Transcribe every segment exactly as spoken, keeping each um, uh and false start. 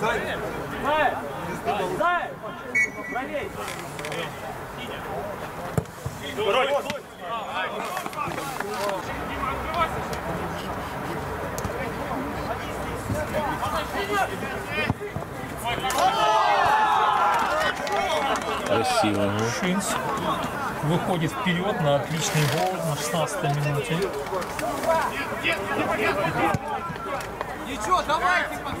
Красиво. Шинс выходит вперед на отличный гол на шестнадцатой минуте. Ничего, давайте, пацаны.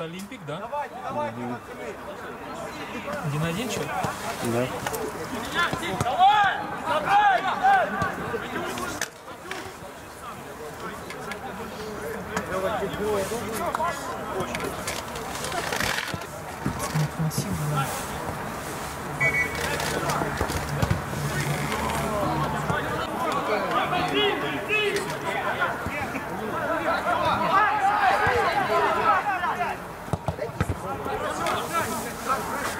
Олимпик, да? Давайте, давайте, один на один, что ли? Да.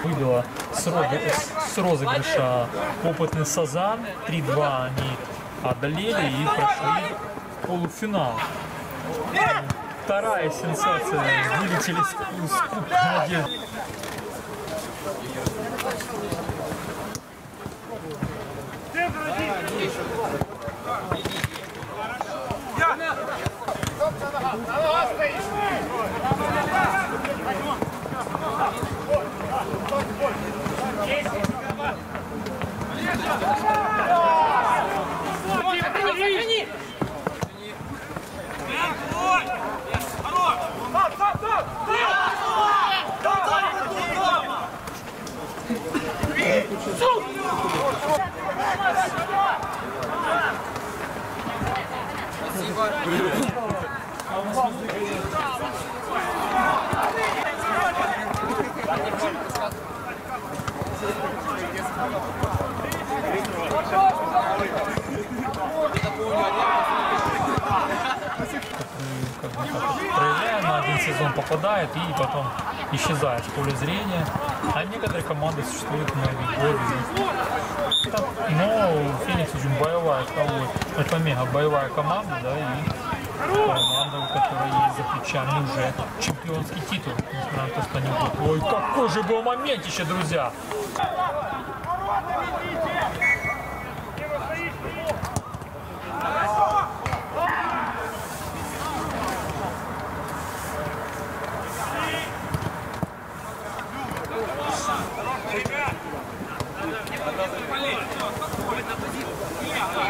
Выбила с, с розыгрыша опытный Сазан. три-два они одолели и прошли в полуфинал. Вторая сенсация. Вылетели с Кубка надежды. Проявляет на один сезон, попадает и потом исчезает в поле зрения. А некоторые команды существуют многие годы. Но Феникс очень боевая, это мега боевая команда, да, и команда, у которой есть за плечами уже чемпионский титул. Несмотря на то, что они будут. Ой, какой же был момент еще, друзья! Ребят, надо не болеть, спокойно.